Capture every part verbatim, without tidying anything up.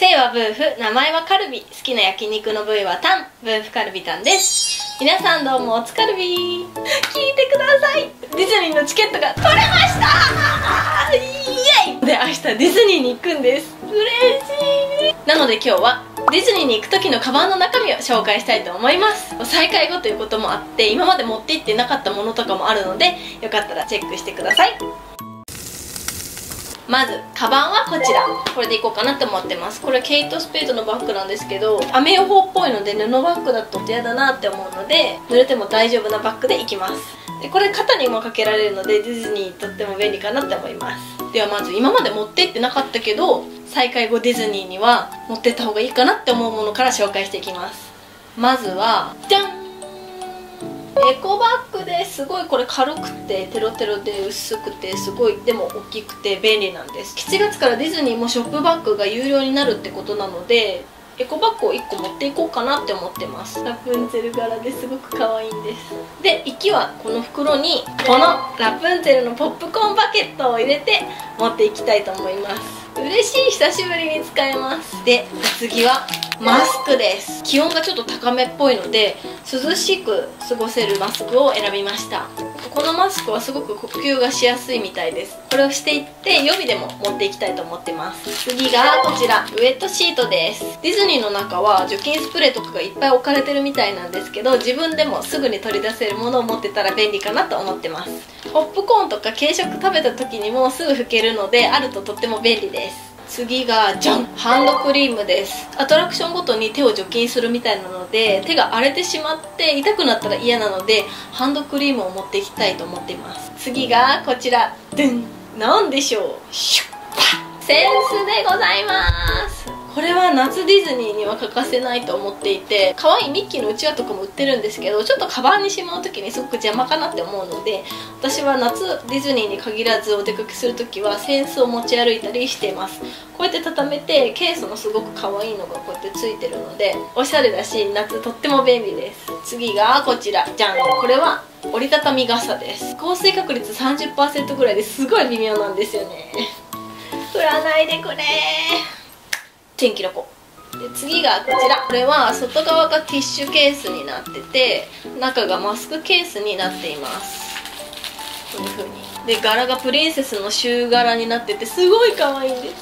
姓はブーフ、名前はカルビ、好きな焼肉の部位はタン、ブーフカルビタンです。皆さんどうもおつカルビー、聞いてください。ディズニーのチケットが取れましたー、イエイ。で明日ディズニーに行くんです。嬉しい。なので今日はディズニーに行く時のカバンの中身を紹介したいと思います。再開後ということもあって今まで持って行ってなかったものとかもあるので、よかったらチェックしてください。まずカバンはこちら、これでいこうかなと思ってます。これケイト・スペードのバッグなんですけど、雨予報っぽいので布バッグだと嫌だなって思うので、濡れても大丈夫なバッグでいきます。でこれ肩にもかけられるのでディズニーにとっても便利かなって思います。ではまず今まで持ってってなかったけど再開後ディズニーには持ってった方がいいかなって思うものから紹介していきます。まずはじゃん、エコバッグです。ごいこれ軽くてテロテロで薄くてすごいでも大きくて便利なんです。しちがつからディズニーもショップバッグが有料になるってことなので、エコバッグをいっこ持っていこうかなって思ってます。ラプンツェル柄ですごく可愛いんです。で行きはこの袋にこのラプンツェルのポップコーンバケットを入れて持っていきたいと思います。嬉しい、久しぶりに使えます。でお次はマスクです。気温がちょっと高めっぽいので涼しく過ごせるマスクを選びました。このマスクはすごく呼吸がしやすいみたいです。これをしていって予備でも持っていきたいと思ってます。次がこちらウェットシートです。ディズニーの中は除菌スプレーとかがいっぱい置かれてるみたいなんですけど、自分でもすぐに取り出せるものを持ってたら便利かなと思ってます。ポップコーンとか軽食食べた時にもすぐ拭けるのであるととっても便利です。次がじゃん、ハンドクリームです。アトラクションごとに手を除菌するみたいなので手が荒れてしまって痛くなったら嫌なので、ハンドクリームを持っていきたいと思っています。次がこちら、でん、なんでしょう、シュッパセンスでございます。これは夏ディズニーには欠かせないと思っていて、可愛いミッキーのうちわとかも売ってるんですけど、ちょっとカバンにしまう時にすごく邪魔かなって思うので、私は夏ディズニーに限らずお出かけする時はセンスを持ち歩いたりしています。こうやって畳めてケースもすごく可愛いのがこうやってついてるのでおしゃれだし、夏とっても便利です。次がこちらじゃん、これは折りたたみ傘です。降水確率 さんじゅっパーセント ぐらいですごい微妙なんですよね。降らないでくれー、天気の子。で次がこちら、これは外側がティッシュケースになってて中がマスクケースになっています。こういう風にで柄がプリンセスのシュー柄になっててすごい可愛いんです。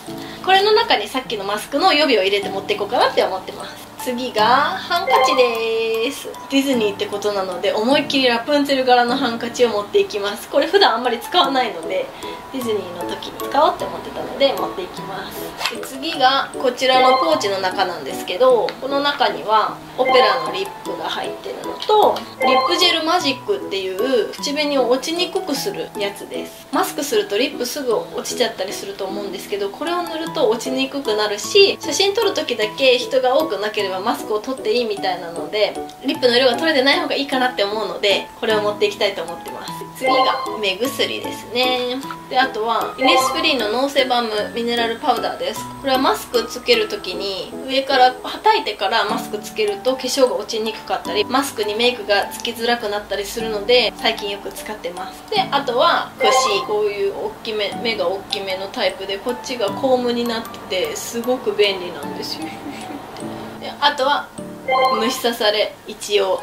これの中にさっきのマスクの予備を入れて持っていこうかなって思ってます。次がハンカチです。ディズニーってことなので思いっきりラプンツェル柄のハンカチを持っていきます。これ普段あんまり使わないのでディズニーの時に使おうって思ってたので持っていきます。で次がこちらのポーチの中なんですけど、この中にはオペラのリップが入ってるのとリップジェルマジックっていう口紅を落ちにくくするやつです。マスクするとリップすぐ落ちちゃったりすると思うんですけど、これを塗ると落ちにくくなるし、写真撮る時だけ人が多くなければマスクを取っていいみたいなのでリップの色が取れてない方がいいかなって思うので、これを持っていきたいと思ってます。次が目薬ですね。であとはイネスフリーのノーセバムミネラルパウダーです。これはマスクつける時に上からはたいてからマスクつけると化粧が落ちにくかったりマスクにメイクがつきづらくなったりするので最近よく使ってます。であとはクシー、こういう大きめ、目が大きめのタイプでこっちがコームになっててすごく便利なんですよ。であとは虫刺され、一応。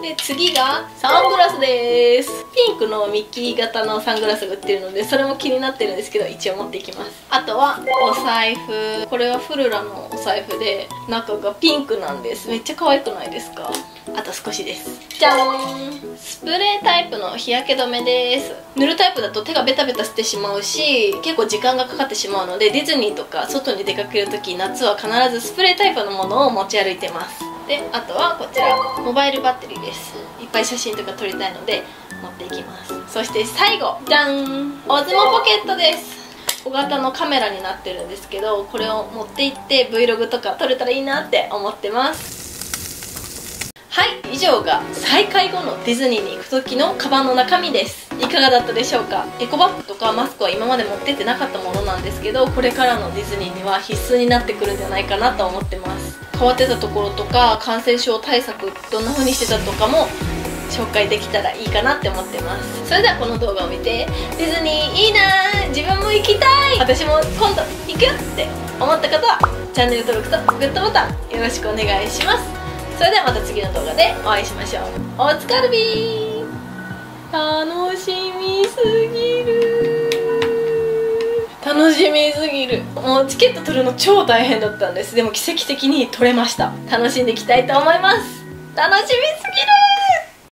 で次がサングラスです。ピンクのミッキー型のサングラスが売ってるのでそれも気になってるんですけど一応持っていきます。あとはお財布、これはフルラのお財布で中がピンクなんです。めっちゃ可愛くないですか。あと少しです。じゃーん、スプレータイプの日焼け止めです。塗るタイプだと手がベタベタしてしまうし結構時間がかかってしまうので、ディズニーとか外に出かける時夏は必ずスプレータイプのものを持ち歩いてます。であとはこちらモバイルバッテリーです。いっぱい写真とか撮りたいので持っていきます。そして最後じゃん、オズモポケットです。小型のカメラになってるんですけど、これを持っていって Vlog とか撮れたらいいなって思ってます。はい、以上が再開後のディズニーに行く時のカバンの中身です。いかがだったでしょうか。エコバッグとかマスクは今まで持ってってなかったものなんですけど、これからのディズニーには必須になってくるんじゃないかなと思ってます。変わってたところとか感染症対策どんな風にしてたとかも紹介できたらいいかなって思ってます。それではこの動画を見てディズニーいいなー、自分も行きたい、私も今度行くよって思った方はチャンネル登録とグッドボタンよろしくお願いします。それではまた次の動画でお会いしましょう。おつかるびー、楽しみすぎるー、楽しみすぎる。もうチケット取るの超大変だったんです。でも奇跡的に取れました。楽しんでいきたいと思います。楽しみすぎる。